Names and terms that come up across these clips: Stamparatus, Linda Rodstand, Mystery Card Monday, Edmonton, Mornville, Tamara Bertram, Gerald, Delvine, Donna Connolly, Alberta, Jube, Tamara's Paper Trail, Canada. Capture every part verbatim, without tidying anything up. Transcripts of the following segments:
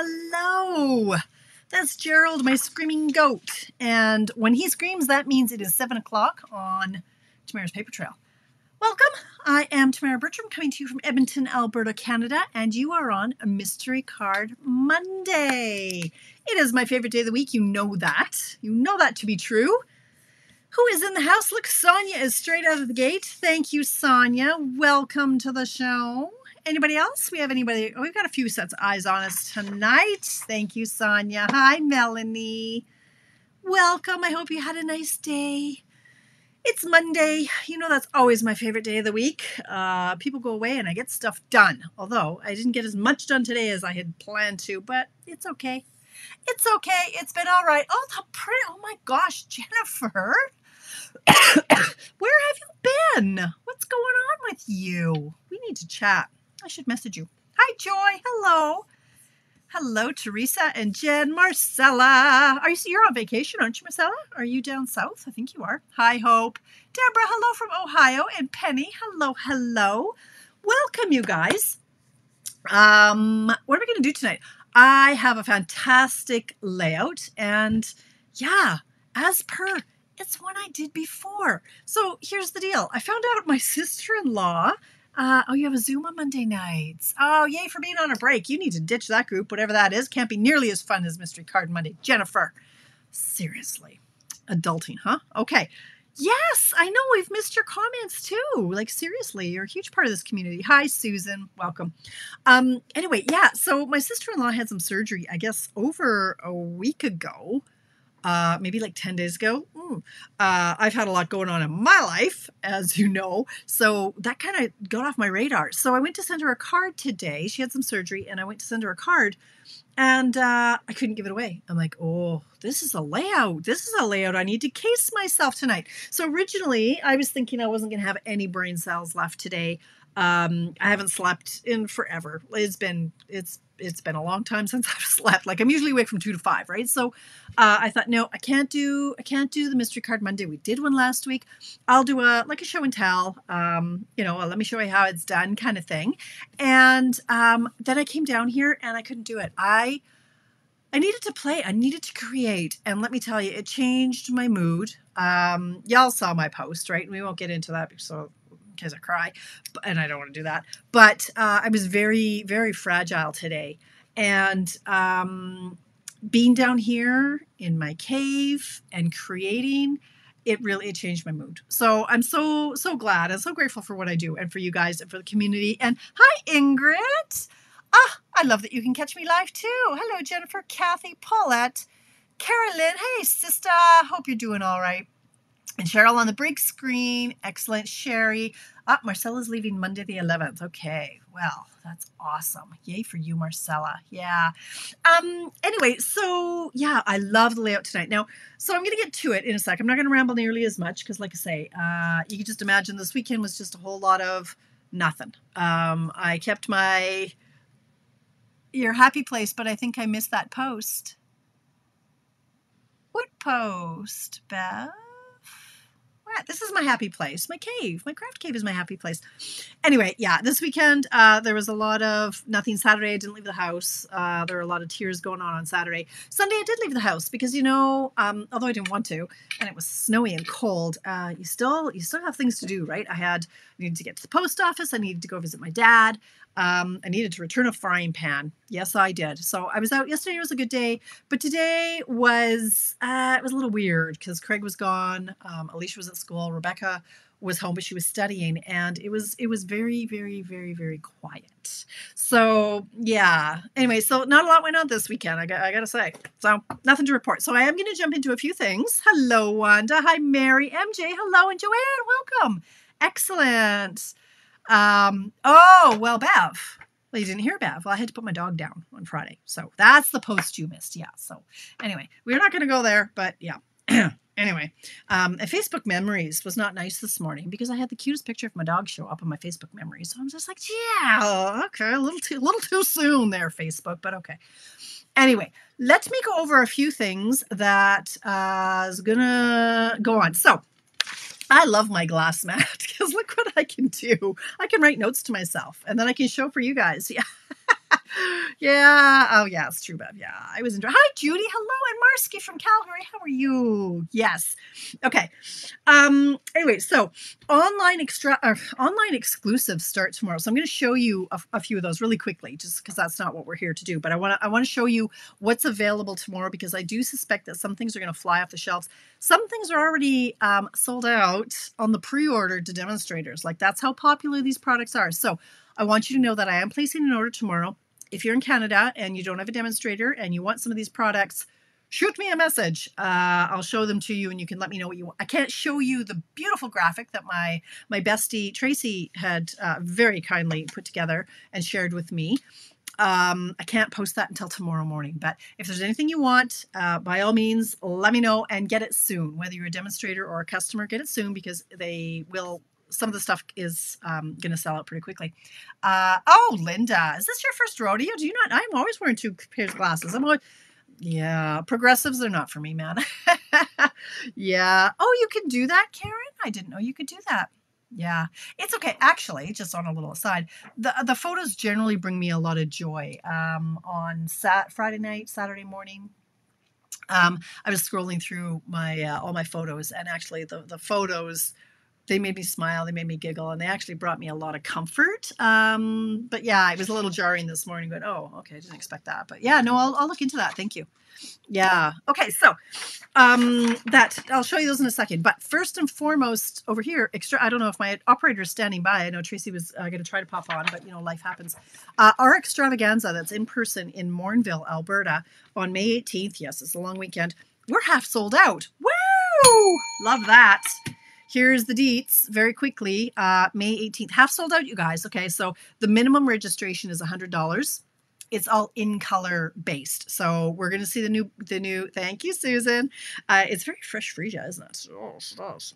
Hello. That's Gerald, my screaming goat. And when he screams, that means it is seven o'clock on Tamara's Paper Trail. Welcome. I am Tamara Bertram, coming to you from Edmonton, Alberta, Canada, and you are on a Mystery Card Monday. It is my favorite day of the week. You know that. You know that to be true. Who is in the house? Look, Sonia is straight out of the gate. Thank you, Sonia. Welcome to the show. Anybody else? We have anybody? Oh, we've got a few sets of eyes on us tonight. Thank you, Sonia. Hi, Melanie. Welcome. I hope you had a nice day. It's Monday. You know, that's always my favorite day of the week. Uh, people go away and I get stuff done. Although I didn't get as much done today as I had planned to, but it's okay. It's okay. It's been all right. Oh, the print. Oh my gosh, Jennifer. Where have you been? What's going on with you? We need to chat. I should message you. Hi, Joy. Hello. Hello, Teresa and Jen. Marcella. Are you, you're on vacation, aren't you, Marcella? Are you down south? I think you are. Hi, Hope. Deborah, hello from Ohio. And Penny, hello, hello. Welcome, you guys. Um, what are we going to do tonight? I have a fantastic layout. And yeah, as per, it's one I did before. So here's the deal. I found out my sister-in-law... Uh, oh, you have a Zoom on Monday nights. Oh, yay for being on a break. You need to ditch that group, whatever that is. Can't be nearly as fun as Mystery Card Monday. Jennifer, seriously. Adulting, huh? Okay. Yes, I know. We've missed your comments too. Like, seriously, you're a huge part of this community. Hi, Susan. Welcome. Um, anyway, yeah. So my sister-in-law had some surgery, I guess, over a week ago. Uh, maybe like ten days ago. Mm. Uh, I've had a lot going on in my life, as you know. So that kind of got off my radar. So I went to send her a card today. She had some surgery and I went to send her a card and uh, I couldn't give it away. I'm like, oh, this is a layout. This is a layout. I need to case myself tonight. So originally I was thinking I wasn't going to have any brain cells left today. Um, I haven't slept in forever. It's been, it's, it's been a long time since I've slept. Like I'm usually awake from two to five, right? So, uh, I thought, no, I can't do, I can't do the Mystery Card Monday. We did one last week. I'll do a, like a show and tell, um, you know, let me show you how it's done kind of thing. And, um, then I came down here and I couldn't do it. I, I needed to play. I needed to create. And let me tell you, it changed my mood. Um, y'all saw my post, right? We won't get into that because so because I cry and I don't want to do that. But uh, I was very, very fragile today. And um, being down here in my cave and creating, it really it changed my mood. So I'm so, so glad and so grateful for what I do and for you guys and for the community. And hi, Ingrid. Ah, I love that you can catch me live too. Hello, Jennifer, Kathy, Paulette, Carolyn. Hey, sister. Hope you're doing all right. And Cheryl on the big screen. Excellent, Sherry. Ah, Marcella's leaving Monday the eleventh. Okay, well, that's awesome. Yay for you, Marcella. Yeah. Um. Anyway, so, yeah, I love the layout tonight. Now, so I'm going to get to it in a sec. I'm not going to ramble nearly as much because, like I say, uh, you can just imagine this weekend was just a whole lot of nothing. Um, I kept my your happy place, but I think I missed that post. What post, Beth? This is my happy place. My cave. My craft cave is my happy place. Anyway, yeah, this weekend uh, there was a lot of nothing. Saturday I didn't leave the house. Uh, there were a lot of tears going on on Saturday. Sunday I did leave the house because, you know, um, although I didn't want to and it was snowy and cold, uh, you still you still have things to do, right? I had I needed to get to the post office. I needed to go visit my dad. Um, I needed to return a frying pan. Yes, I did. So I was out yesterday. It was a good day, but today was, uh, it was a little weird because Craig was gone. Um, Alicia was at school. Rebecca was home, but she was studying and it was, it was very, very, very, very quiet. So yeah, anyway, so not a lot went on this weekend. I got, I gotta say, so nothing to report. So I am going to jump into a few things. Hello, Wanda. Hi, Mary, M J. Hello. And Joanne, welcome. Excellent. Um, oh, well, Bev, well, you didn't hear Bev. Well, I had to put my dog down on Friday. So that's the post you missed. Yeah. So anyway, we're not going to go there, but yeah. Anyway, um, Facebook memories was not nice this morning because I had the cutest picture of my dog show up on my Facebook memories. So I'm just like, yeah, oh, okay. A little too, a little too soon there, Facebook, but okay. Anyway, let me go over a few things that, uh, is gonna go on. So I love my glass mat because look what I can do. I can write notes to myself and then I can show for you guys. Yeah. Yeah. Oh, yeah. It's true, Bev. Yeah. I was enjoying. Hi, Judy. Hello. And Marsky from Calgary. How are you? Yes. Okay. Um. Anyway, so online extra uh, online exclusives start tomorrow. So I'm going to show you a, a few of those really quickly, just because that's not what we're here to do. But I want to I want to show you what's available tomorrow, because I do suspect that some things are going to fly off the shelves. Some things are already um, sold out on the pre-order to demonstrators. Like, that's how popular these products are. So I want you to know that I am placing an order tomorrow. If you're in Canada and you don't have a demonstrator and you want some of these products, shoot me a message. Uh, I'll show them to you and you can let me know what you want. I can't show you the beautiful graphic that my, my bestie Tracy had uh, very kindly put together and shared with me. Um, I can't post that until tomorrow morning, but if there's anything you want, uh, by all means, let me know and get it soon. Whether you're a demonstrator or a customer, get it soon, because they will... Some of the stuff is um, going to sell out pretty quickly. Uh, oh, Linda, is this your first rodeo? Do you not? I'm always wearing two pairs of glasses. I'm always, yeah, progressives are not for me, man. Yeah. Oh, you can do that, Karen? I didn't know you could do that. Yeah, it's okay. Actually, just on a little aside, the the photos generally bring me a lot of joy. Um, on Sat Friday night, Saturday morning. Um, I was scrolling through my uh, all my photos, and actually the the photos. They made me smile, they made me giggle, and they actually brought me a lot of comfort. Um, but yeah, it was a little jarring this morning, going, oh, okay, I didn't expect that. But yeah, no, I'll, I'll look into that. Thank you. Yeah. Okay, so um, that I'll show you those in a second. But first and foremost, over here, extra. I don't know if my operator is standing by. I know Tracy was uh, going to try to pop on, but, you know, life happens. Uh, our extravaganza that's in person in Mornville, Alberta, on May eighteenth. Yes, it's a long weekend. We're half sold out. Woo! Love that. Here's the deets very quickly. Uh, May eighteenth, half sold out, you guys. Okay, so the minimum registration is one hundred dollars. It's all in color based. So we're going to see the new, the new, thank you, Susan. Uh, it's very fresh freesia, isn't it? Oh, it's nice.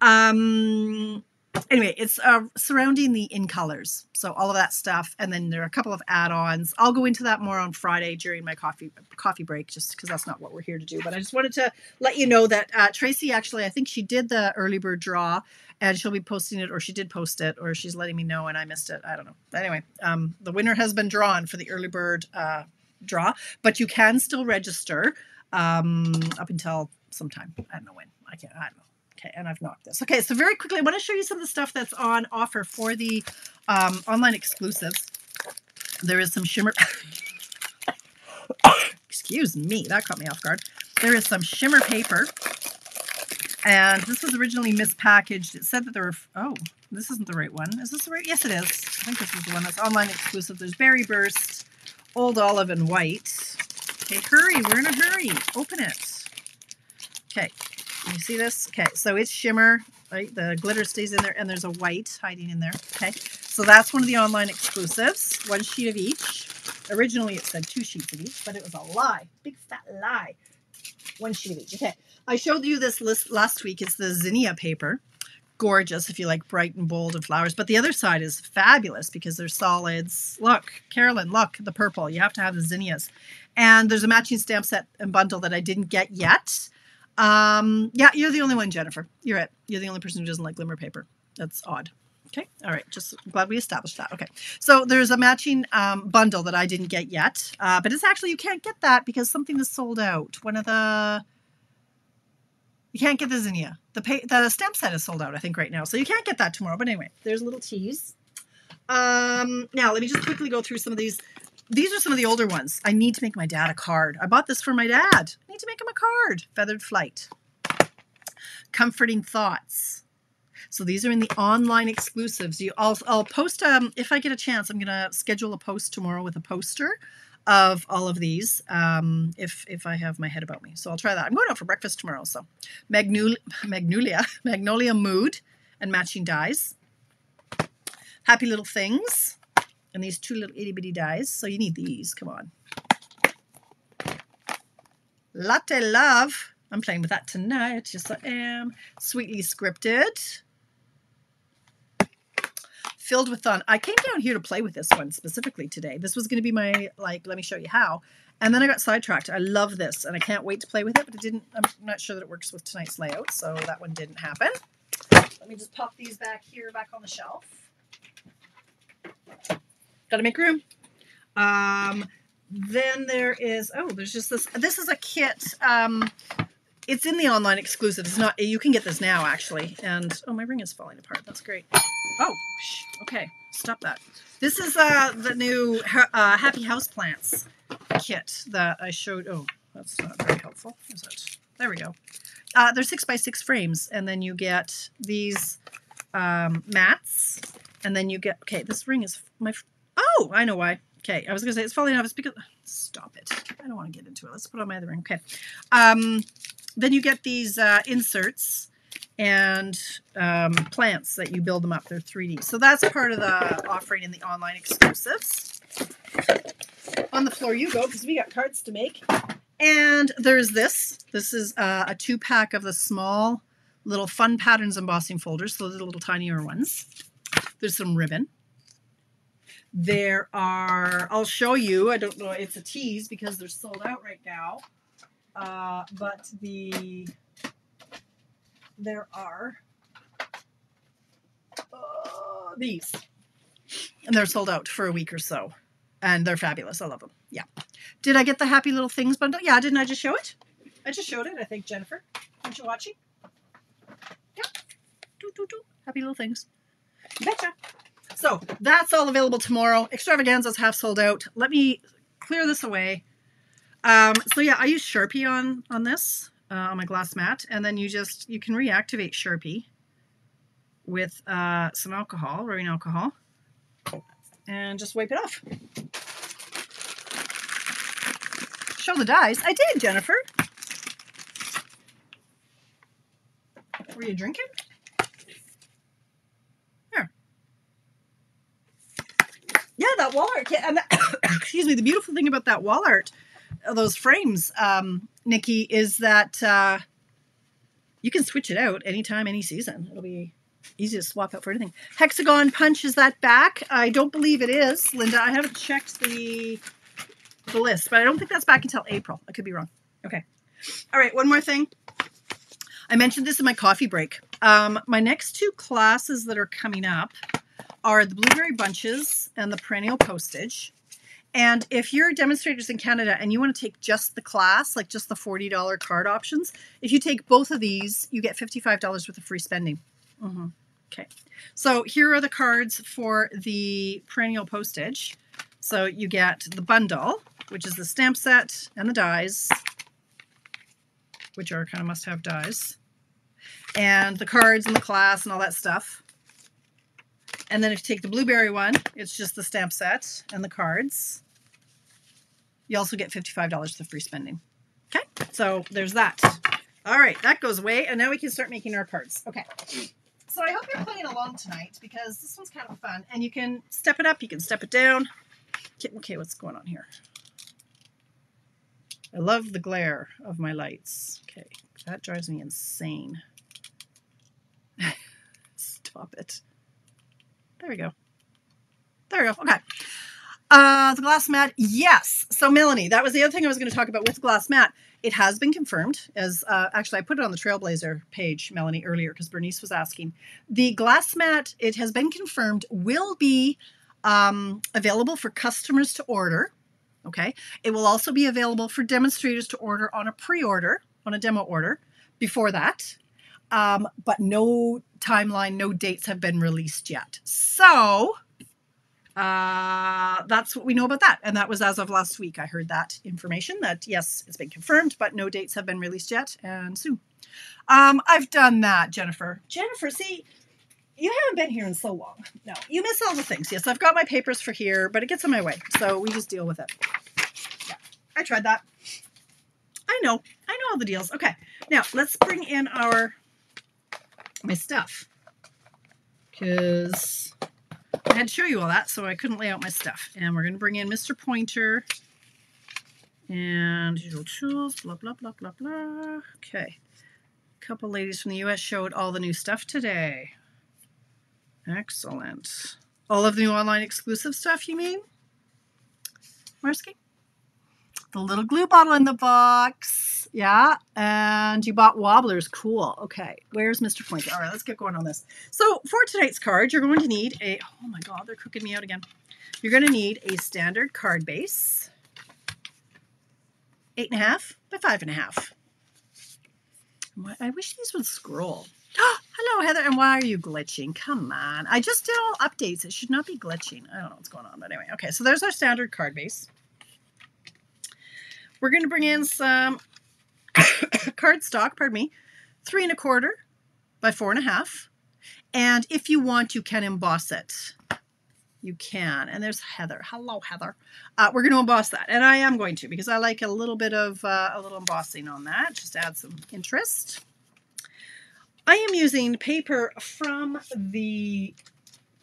Um, anyway, it's uh, surrounding the in colors. So all of that stuff. And then there are a couple of add-ons. I'll go into that more on Friday during my coffee coffee break, just because that's not what we're here to do. But I just wanted to let you know that uh, Tracy, actually, I think she did the early bird draw, and she'll be posting it, or she did post it, or she's letting me know and I missed it. I don't know. But anyway, um, the winner has been drawn for the early bird uh, draw, but you can still register um, up until sometime. I don't know when. I can't, I don't know. Okay, and I've knocked this. Okay, so very quickly, I want to show you some of the stuff that's on offer for the um, online exclusives. There is some shimmer... Excuse me, that caught me off guard. There is some shimmer paper. And this was originally mispackaged. It said that there were... Oh, this isn't the right one. Is this the right... Yes, it is. I think this is the one that's online exclusive. There's Berry Burst, Old Olive, and White. Okay, hurry. We're in a hurry. Open it. Okay. You see this? Okay, so it's shimmer, right? The glitter stays in there, and there's a white hiding in there. Okay, so that's one of the online exclusives, one sheet of each. Originally, it said two sheets of each, but it was a lie, big fat lie. One sheet of each. Okay, I showed you this list last week. It's the zinnia paper. Gorgeous if you like bright and bold and flowers. But the other side is fabulous because they're solids. Look, Carolyn, look, the purple. You have to have the zinnias. And there's a matching stamp set and bundle that I didn't get yet. Um, yeah, you're the only one, Jennifer. You're it. You're the only person who doesn't like glimmer paper. That's odd. Okay. All right. Just I'm glad we established that. Okay. So there's a matching, um, bundle that I didn't get yet. Uh, but it's actually, you can't get that because something is sold out. One of the, you can't get the zinnia. The pay, the stamp set is sold out, I think, right now. So you can't get that tomorrow. But anyway, there's a little tease. Um, now let me just quickly go through some of these. These are some of the older ones. I need to make my dad a card. I bought this for my dad. I need to make him a card. Feathered Flight. Comforting Thoughts. So these are in the online exclusives. You, I'll, I'll post, um, if I get a chance, I'm going to schedule a post tomorrow with a poster of all of these, um, if if I have my head about me. So I'll try that. I'm going out for breakfast tomorrow. So Magnolia, Magnolia, Magnolia Mood and matching dies. Happy Little Things. And these two little itty bitty dies. So you need these. Come on. Latte Love. I'm playing with that tonight. Yes, I am. Sweetly Scripted. Filled with Fun. I came down here to play with this one specifically today. This was going to be my, like, let me show you how. And then I got sidetracked. I love this. And I can't wait to play with it. But it didn't, I'm not sure that it works with tonight's layout. So that one didn't happen. Let me just pop these back here, back on the shelf. Got to make room. Um, then there is, oh, there's just this, this is a kit. Um, it's in the online exclusive. It's not, you can get this now actually. And, oh, my ring is falling apart. That's great. Oh, shh. Okay. Stop that. This is uh, the new uh, Happy House Plants kit that I showed. Oh, that's not very helpful, is it? There we go. Uh, they're six by six frames, and then you get these um, mats, and then you get. Okay, this ring is my. Oh, I know why. Okay, I was gonna say it's falling off. It's because. Stop it! I don't want to get into it. Let's put on my other ring. Okay. Um, then you get these uh, inserts and um, plants that you build them up. They're three D. So that's part of the offering in the online exclusives. On the floor you go, because we got cards to make. And there's this. This is uh, a two-pack of the small little fun patterns embossing folders. So those are the little tinier ones. There's some ribbon. There are, I'll show you, I don't know, it's a tease because they're sold out right now. Uh, but the, there are uh, these. And they're sold out for a week or so. And they're fabulous. I love them. Yeah. Did I get the Happy Little Things bundle? Yeah, didn't I just show it? I just showed it, I think, Jennifer. Aren't you watching? Yeah. Do, do, do. Happy Little Things. Betcha. So that's all available tomorrow. Extravaganza's half sold out. Let me clear this away. Um, so yeah, I use Sharpie on, on this, uh, on my glass mat. And then you just, you can reactivate Sharpie with uh, some alcohol, rubbing alcohol. And just wipe it off. Show the dies. I did, Jennifer. Were you drinking? Here. Yeah, that wall art. Yeah, and that, excuse me. The beautiful thing about that wall art, those frames, um, Nikki, is that uh, you can switch it out anytime, any season. It'll be easy to swap out for anything. Hexagon Punch, is that back? I don't believe it is, Linda. I haven't checked the, the list, but I don't think that's back until April. I could be wrong. Okay. All right, one more thing. I mentioned this in my coffee break. Um, my next two classes that are coming up are the Blueberry Bunches and the Perennial Postage. And if you're demonstrators in Canada and you want to take just the class, like just the forty dollar card options, if you take both of these, you get fifty-five dollars worth of free spending. Mm-hmm. Okay, so here are the cards for the Perennial Postage. So you get the bundle, which is the stamp set and the dies, which are kind of must-have dies, and the cards and the class and all that stuff. And then if you take the blueberry one, it's just the stamp set and the cards. You also get fifty-five dollars for free spending. Okay, so there's that. All right, that goes away, and now we can start making our cards. Okay. So I hope you're playing along tonight because this one's kind of fun, and you can step it up, you can step it down. Okay, okay, what's going on here? I love the glare of my lights. Okay, that drives me insane. Stop it. There we go. There we go. Okay. Uh, the glass mat, yes. So Melanie, that was the other thing I was going to talk about with the glass mat. It has been confirmed as, uh, actually I put it on the Trailblazer page, Melanie, earlier because Bernice was asking. The glass mat, it has been confirmed, will be um, available for customers to order. Okay. It will also be available for demonstrators to order on a pre-order, on a demo order before that. Um, but no timeline, no dates have been released yet. So Uh, that's what we know about that. And that was as of last week. I heard that information that, yes, it's been confirmed, but no dates have been released yet. And soon. Um, I've done that, Jennifer. Jennifer, see, you haven't been here in so long. No, you miss all the things. Yes, I've got my papers for here, but it gets in my way. So we just deal with it. Yeah, I tried that. I know. I know all the deals. Okay. Now, let's bring in our my stuff. Because I had to show you all that, so I couldn't lay out my stuff. And we're going to bring in Mister Pointer and usual tools, blah, blah, blah, blah, blah. Okay. A couple ladies from the U S showed all the new stuff today. Excellent. All of the new online exclusive stuff, you mean, Marsky? the little glue bottle in the box. Yeah. And you bought wobblers. Cool. Okay. Where's Mister Pointer? All right, let's get going on this. So for tonight's card, you're going to need a, oh my God, they're cooking me out again. You're going to need a standard card base, eight and a half by five and a half. I wish these would scroll. Oh, hello, Heather. And why are you glitching? Come on. I just did all updates. It should not be glitching. I don't know what's going on. But anyway, okay. So there's our standard card base. We're going to bring in some card stock, pardon me, three and a quarter by four and a half. And if you want, you can emboss it. You can. And there's Heather. Hello, Heather. Uh, we're going to emboss that. And I am going to, because I like a little bit of uh, a little embossing on that. Just add some interest. I am using paper from the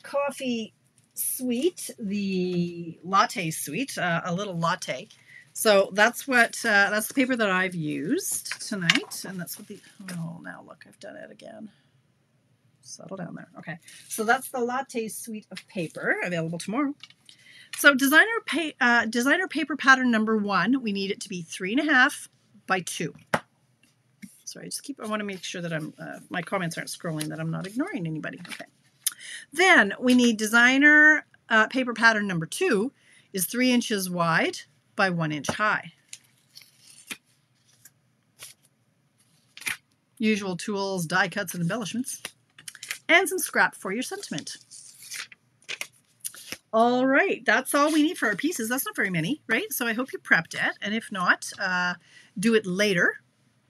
coffee suite, the latte suite, uh, a little latte. So that's what, uh, that's the paper that I've used tonight. And that's what the, oh, now look, I've done it again. Settle down there. Okay. So that's the latte suite of paper available tomorrow. So designer, pa uh, designer paper pattern number one, we need it to be three and a half by two. Sorry, I just keep, I want to make sure that I'm, uh, my comments aren't scrolling, that I'm not ignoring anybody. Okay. Then we need designer uh, paper pattern number two is three inches wide by one inch high. Usual tools, die cuts, and embellishments. And some scrap for your sentiment. All right, that's all we need for our pieces. That's not very many, right? So I hope you prepped it. And if not, uh, do it later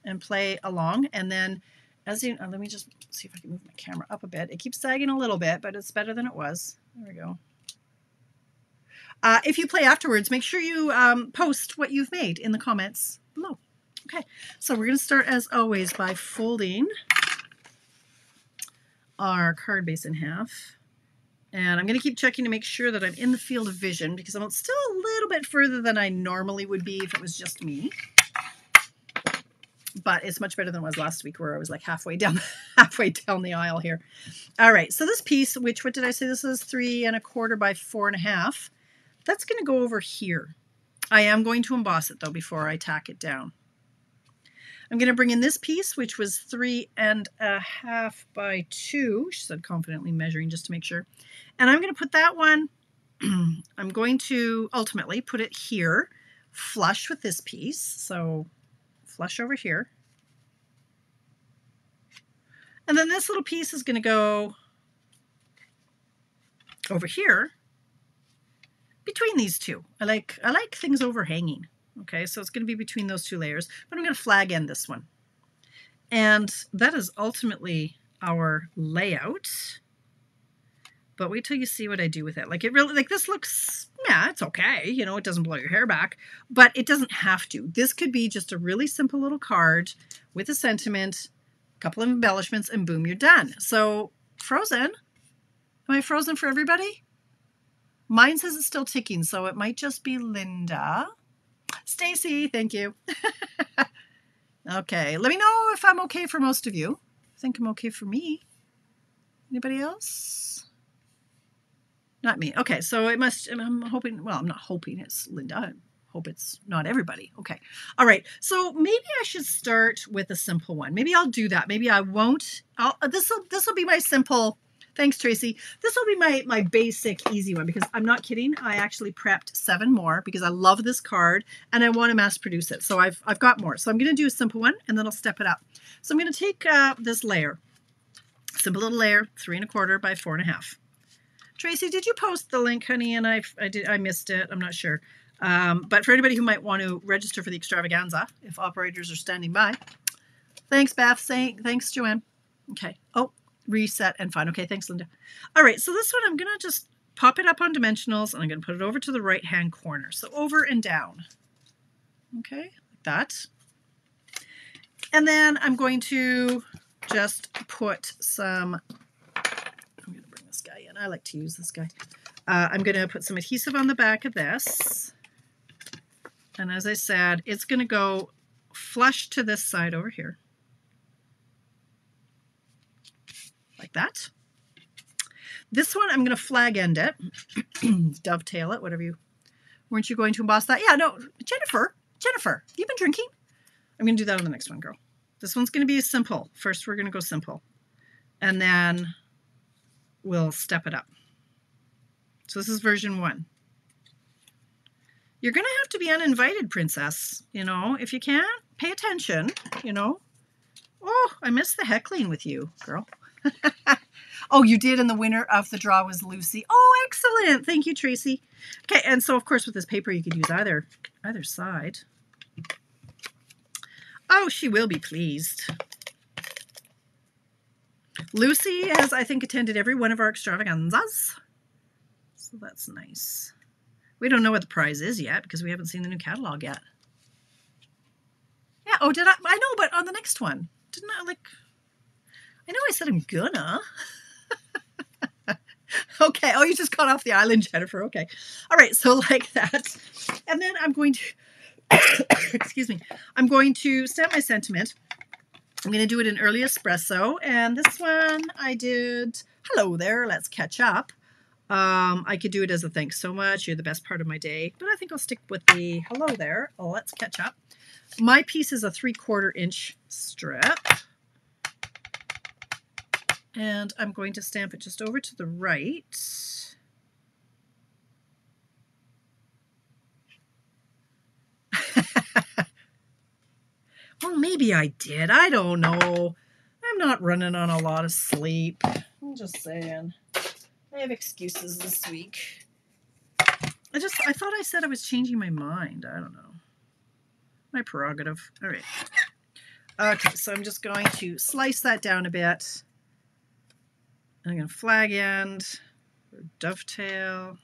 and play along. And then, as you uh, let me just see if I can move my camera up a bit. It keeps sagging a little bit, but it's better than it was. There we go. Uh, if you play afterwards, make sure you um, post what you've made in the comments below. Okay, so we're going to start, as always, by folding our card base in half. And I'm going to keep checking to make sure that I'm in the field of vision, because I'm still a little bit further than I normally would be if it was just me. But it's much better than it was last week, where I was like halfway down, halfway down the aisle here. All right, so this piece, which, what did I say? This is three and a quarter by four and a half. That's going to go over here. I am going to emboss it, though, before I tack it down. I'm going to bring in this piece, which was three and a half by two. She said confidently measuring just to make sure. And I'm going to put that one, I'm going to ultimately put it here, flush with this piece. So flush over here. And then this little piece is going to go over here between these two. I like, I like things overhanging. Okay, so it's going to be between those two layers, but I'm going to flag end this one. And that is ultimately our layout. But wait till you see what I do with it. Like, it really, like, this looks, yeah, it's okay. You know, it doesn't blow your hair back, but it doesn't have to. This could be just a really simple little card with a sentiment, a couple of embellishments, and boom, you're done. So, frozen. Am I frozen for everybody? Mine says it's still ticking, so it might just be Linda. Stacy, thank you. Okay, let me know if I'm okay for most of you. I think I'm okay for me. Anybody else? Not me. Okay, so it must, I'm hoping, well, I'm not hoping it's Linda. I hope it's not everybody. Okay, all right. So maybe I should start with a simple one. Maybe I'll do that. Maybe I won't. I'll, this'll, this'll be my simple, thanks, Tracy. This will be my, my basic easy one, because I'm not kidding. I actually prepped seven more because I love this card and I want to mass produce it. So I've, I've got more. So I'm going to do a simple one and then I'll step it up. So I'm going to take uh, this layer, simple little layer, three and a quarter by four and a half. Tracy, did you post the link, honey? And I, I, did, I missed it. I'm not sure. Um, but for anybody who might want to register for the extravaganza, if operators are standing by. Thanks, Beth. Thanks, Joanne. Okay. Oh. Reset and fine. Okay, thanks, Linda. All right, so this one I'm going to just pop it up on dimensionals and I'm going to put it over to the right-hand corner. So over and down. Okay, like that. And then I'm going to just put some, I'm going to bring this guy in. I like to use this guy. Uh, I'm going to put some adhesive on the back of this. And as I said, it's going to go flush to this side over here. Like that. This one, I'm going to flag end it, dovetail it, whatever you, weren't you going to emboss that? Yeah, no, Jennifer, Jennifer, you've been drinking? I'm going to do that on the next one, girl. This one's going to be simple. First, we're going to go simple. And then we'll step it up. So this is version one. You're going to have to be uninvited, princess. You know, if you can't, pay attention, you know. Oh, I missed the heckling with you, girl. Oh, you did, and the winner of the draw was Lucy. Oh, excellent. Thank you, Tracy. Okay, and so, of course, with this paper, you could use either, either side. Oh, she will be pleased. Lucy has, I think, attended every one of our extravaganzas. So that's nice. We don't know what the prize is yet because we haven't seen the new catalog yet. Yeah, oh, did I? I know, but on the next one. Didn't I, like... I know I said I'm gonna. Okay. Oh, you just got off the island, Jennifer. Okay. All right. So like that. And then I'm going to, excuse me, I'm going to stamp my sentiment. I'm going to do it in early espresso. And this one I did, hello there, let's catch up. Um, I could do it as a thanks so much. You're the best part of my day. But I think I'll stick with the hello there. Oh, let's catch up. My piece is a three quarter inch strip. And I'm going to stamp it just over to the right. Well, maybe I did. I don't know. I'm not running on a lot of sleep. I'm just saying. I have excuses this week. I just, I thought I said I was changing my mind. I don't know. My prerogative. All right. Okay, so I'm just going to slice that down a bit. I'm going to flag end or dovetail.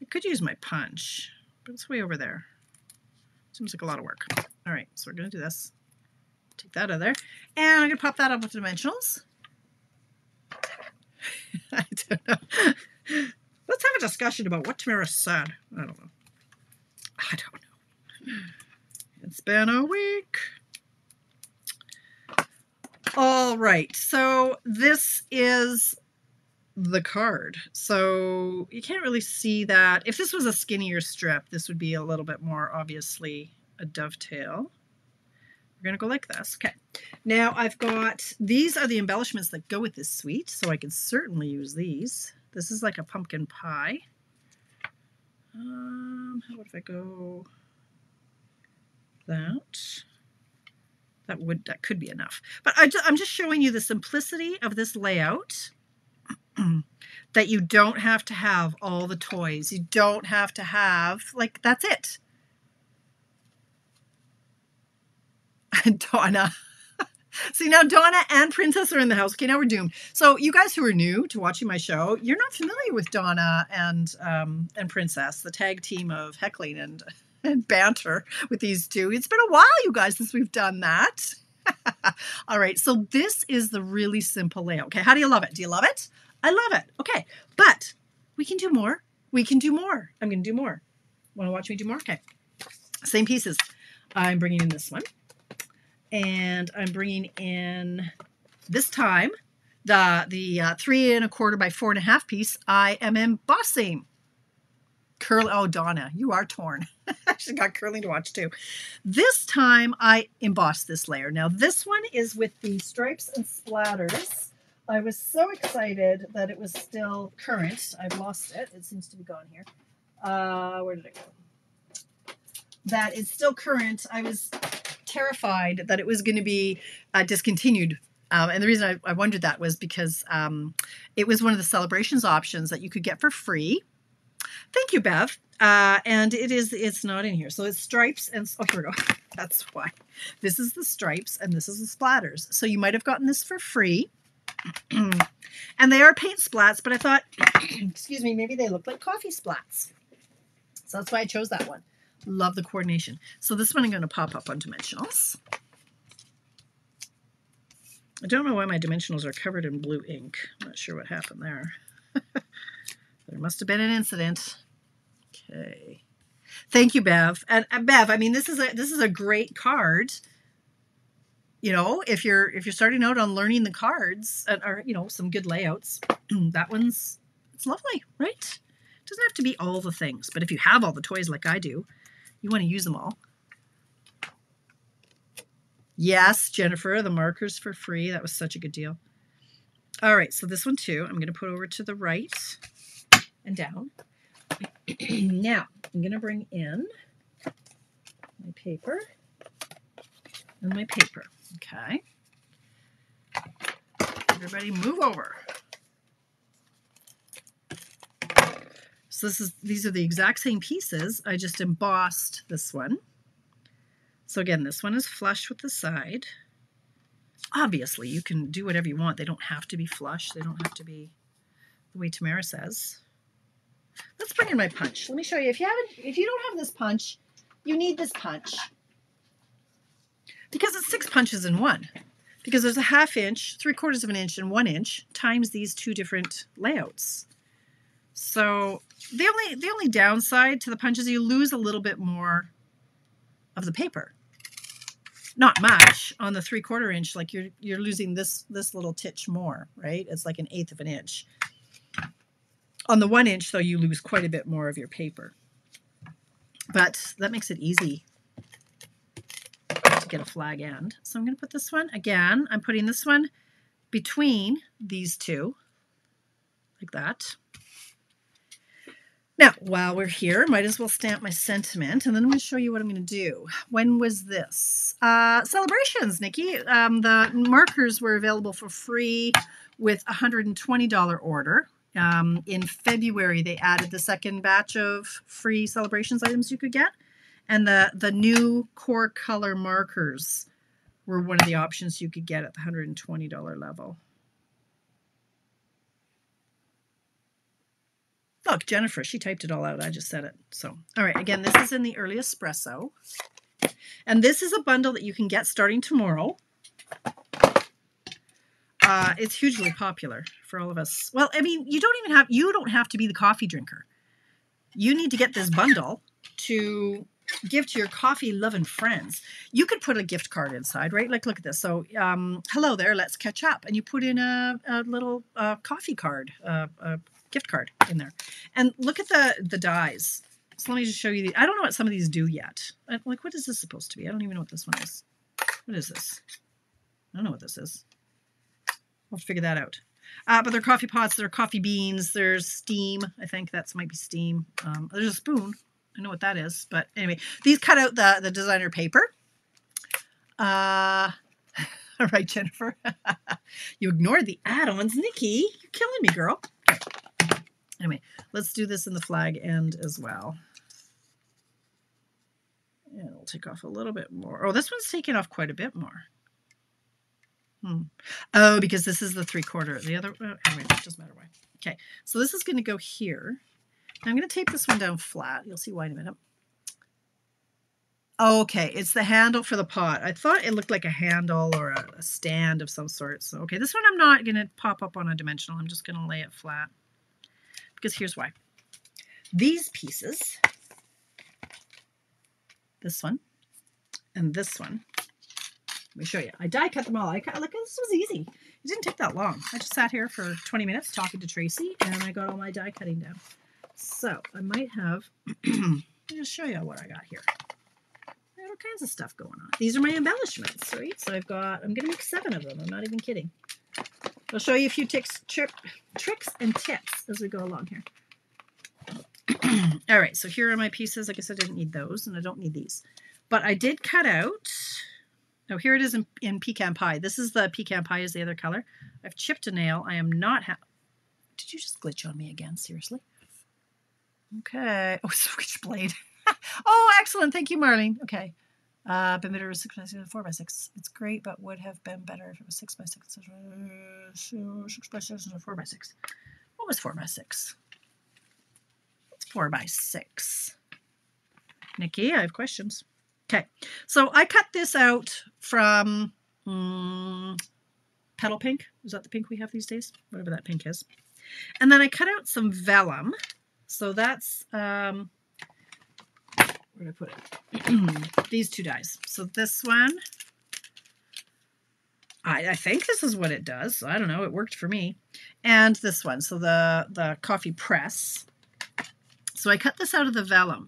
I could use my punch, but it's way over there. Seems like a lot of work. All right, so we're going to do this. Take that out of there. And I'm going to pop that up with dimensionals. I don't know. Let's have a discussion about what Tamara said. I don't know. I don't know. It's been a week. All right, so this is the card. So you can't really see that. If this was a skinnier strip, this would be a little bit more obviously a dovetail. We're going to go like this. Okay. Now I've got, these are the embellishments that go with this suite, so I can certainly use these. This is like a pumpkin pie. Um, how would I go that? That would, that could be enough. But I just, I'm just showing you the simplicity of this layout, that you don't have to have all the toys. You don't have to have, like, that's it. And Donna. See, now Donna and Princess are in the house. Okay, now we're doomed. So you guys who are new to watching my show, you're not familiar with Donna and, um, and Princess, the tag team of heckling and... and banter with these two. It's been a while, you guys, since we've done that. All right, so this is the really simple layout. Okay, how do you love it? Do you love it? I love it. Okay, but we can do more. We can do more. I'm going to do more. Want to watch me do more? Okay. Same pieces. I'm bringing in this one. And I'm bringing in, this time, the, the uh, three and a quarter by four and a half piece. I am embossing. Curl, oh, Donna, you are torn. She's got curling to watch too. This time I embossed this layer. Now this one is with the stripes and splatters. I was so excited that it was still current. I've lost it. It seems to be gone here. Uh, where did it go? That is still current. I was terrified that it was going to be uh, discontinued. Um, and the reason I, I wondered that was because um, it was one of the celebrations options that you could get for free. Thank you, Bev. Uh, and it is, it's not in here. So it's stripes and, oh, here we go. That's why. This is the stripes and this is the splatters. So you might have gotten this for free. And they are paint splats, but I thought, excuse me, maybe they look like coffee splats. So that's why I chose that one. Love the coordination. So this one I'm going to pop up on dimensionals. I don't know why my dimensionals are covered in blue ink. I'm not sure what happened there. There must have been an incident. Okay. Thank you, Bev. And uh, Bev, I mean, this is a this is a great card. You know, if you're if you're starting out on learning the cards and or you know, some good layouts, that one's it's lovely, right? It doesn't have to be all the things, but if you have all the toys like I do, You want to use them all. Yes, Jennifer, the markers for free. That was such a good deal. All right, so this one too, I'm going to put over to the right and down. Now, I'm going to bring in my paper and my paper. Okay. Everybody move over. So this is, these are the exact same pieces. I just embossed this one. So again, this one is flush with the side. Obviously, you can do whatever you want. They don't have to be flush. They don't have to be the way Tamara says. Let's bring in my punch. Let me show you. If you haven't, if you don't have this punch, you need this punch. Because it's six punches in one. Because there's a half inch, three quarters of an inch, and one inch times these two different layouts. So the only the only downside to the punch is you lose a little bit more of the paper. Not much on the three quarter inch, like you're you're losing this this little titch more, right? It's like an eighth of an inch. On the one inch, though, you lose quite a bit more of your paper. But that makes it easy to get a flag end. So I'm going to put this one again. I'm putting this one between these two, like that. Now, while we're here, might as well stamp my sentiment, and then I'm going to show you what I'm going to do. When was this? Uh, celebrations, Nikki. Um, the markers were available for free with a one hundred twenty dollar order. Um, in February, they added the second batch of free celebrations items you could get, and the, the new core color markers were one of the options you could get at the one hundred twenty dollar level. Look, Jennifer, she typed it all out. I just said it. So, all right, again, this is in the early espresso. And this is a bundle that you can get starting tomorrow. Uh, it's hugely popular for all of us. Well, I mean, you don't even have, you don't have to be the coffee drinker. You need to get this bundle to give to your coffee-loving friends. You could put a gift card inside, right? Like, look at this. So, um, hello there, let's catch up. And you put in a, a little uh, coffee card, uh, a gift card in there. And look at the, the dies. So let me just show you. The, I don't know what some of these do yet. I'm like, what is this supposed to be? I don't even know what this one is. What is this? I don't know what this is. We'll figure that out. Uh, but they're coffee pots. They're coffee beans. There's steam. I think that's might be steam. Um, there's a spoon. I know what that is. But anyway, these cut out the, the designer paper. Uh, all right, Jennifer. You ignored the add-ons. Nikki, you're killing me, girl. Okay. Anyway, let's do this in the flag end as well. And we'll take off a little bit more. Oh, this one's taken off quite a bit more. Hmm. Oh, because this is the three quarter. The other, oh, anyway, it doesn't matter why. Okay, so this is going to go here. I'm going to tape this one down flat. You'll see why in a minute. Oh, okay, it's the handle for the pot. I thought it looked like a handle or a, a stand of some sort. So, okay, this one I'm not going to pop up on a dimensional. I'm just going to lay it flat. Because here's why. These pieces, this one, and this one, let me show you. I die cut them all. I cut, like, this was easy. It didn't take that long. I just sat here for twenty minutes talking to Tracy, and I got all my die cutting down. So I might have, let me just show you what I got here. I have all kinds of stuff going on. These are my embellishments, right? So I've got, I'm going to make seven of them. I'm not even kidding. I'll show you a few ticks, trip, tricks and tips as we go along here. All right, so here are my pieces. I guess I didn't need those, and I don't need these. But I did cut out. Oh, here it is in, in pecan pie. This is the pecan pie is the other color. I've chipped a nail. I am not happy. Did you just glitch on me again? Seriously? Okay. Oh, switch blade. Oh, excellent. Thank you, Marlene. Okay. Uh, Bimiter was six by six and four by six. It's great, but would have been better if it was six by six. six by six and four by six. What was four by six? It's four by six. Nikki, I have questions. Okay, so I cut this out from um, Petal Pink. Is that the pink we have these days? Whatever that pink is. And then I cut out some vellum. So that's... Um, Where did I put it? These two dies. So this one, I, I think this is what it does. I don't know. It worked for me. And this one. So the, the coffee press. So I cut this out of the vellum.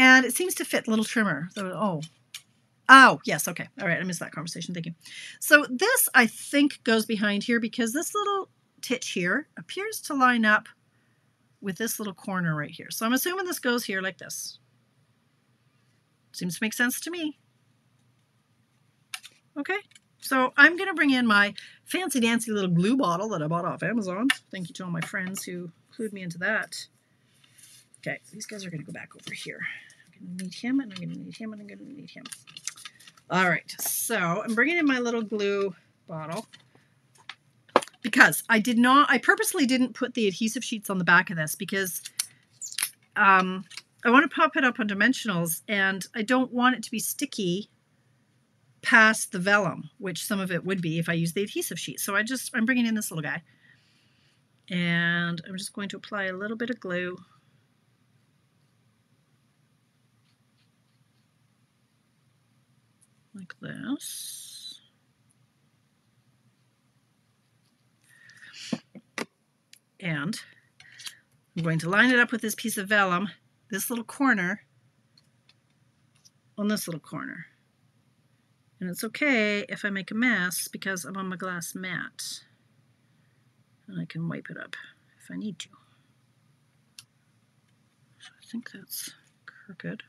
And it seems to fit little trimmer. So, oh, oh, yes. Okay. All right. I missed that conversation. Thank you. So this, I think, goes behind here because this little titch here appears to line up with this little corner right here. So I'm assuming this goes here like this. Seems to make sense to me. Okay. So I'm going to bring in my fancy dancy little glue bottle that I bought off Amazon. Thank you to all my friends who clued me into that. Okay, these guys are going to go back over here. I'm going to need him, and I'm going to need him, and I'm going to need him. All right, so I'm bringing in my little glue bottle because I did not, I purposely didn't put the adhesive sheets on the back of this because um, I want to pop it up on dimensionals, and I don't want it to be sticky past the vellum, which some of it would be if I use the adhesive sheet. So I just, I'm bringing in this little guy, and I'm just going to apply a little bit of glue. Like this. And I'm going to line it up with this piece of vellum, this little corner, on this little corner. And it's okay if I make a mess because I'm on my glass mat. And I can wipe it up if I need to. So I think that's crooked.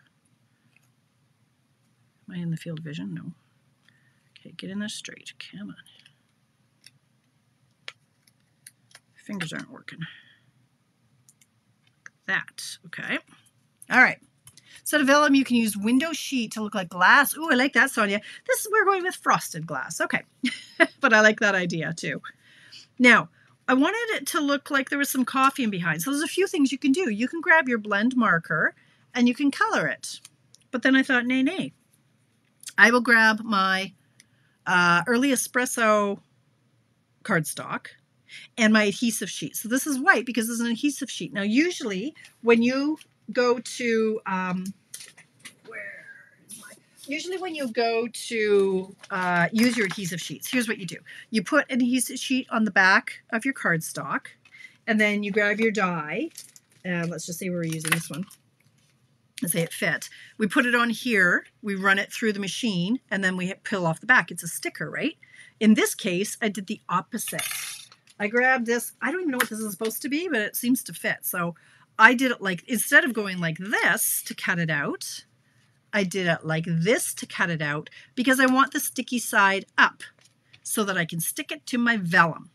Am I in the field vision? No. Okay, get in there straight. Come on. Fingers aren't working. Like that. Okay. All right. Instead of vellum, you can use window sheet to look like glass. Ooh, I like that, Sonia. This we're going with frosted glass. Okay. But I like that idea too. Now, I wanted it to look like there was some coffee in behind. So there's a few things you can do. You can grab your blend marker and you can color it. But then I thought, nay, nay. I will grab my uh, early espresso cardstock and my adhesive sheet. So this is white because this is an adhesive sheet. Now, usually when you go to um, where is my, usually when you go to uh, use your adhesive sheets, here's what you do: you put an adhesive sheet on the back of your cardstock, and then you grab your die. And let's just say we're using this one. And say it fit. We put it on here, we run it through the machine, and then we peel off the back. It's a sticker, right? In this case, I did the opposite. I grabbed this. I don't even know what this is supposed to be, but it seems to fit. So I did it like, instead of going like this to cut it out, I did it like this to cut it out because I want the sticky side up so that I can stick it to my vellum.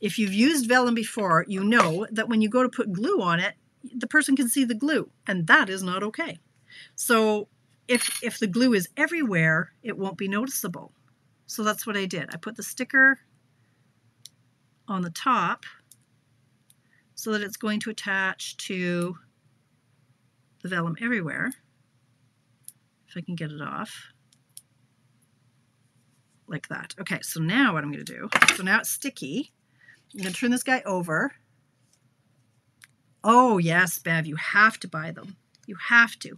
If you've used vellum before, you know that when you go to put glue on it, the person can see the glue, and that is not okay. So if, if the glue is everywhere, it won't be noticeable. So that's what I did. I put the sticker on the top so that it's going to attach to the vellum everywhere. If I can get it off. Like that. Okay, so now what I'm going to do, so now it's sticky. I'm going to turn this guy over. Oh, yes, Bev, you have to buy them. You have to.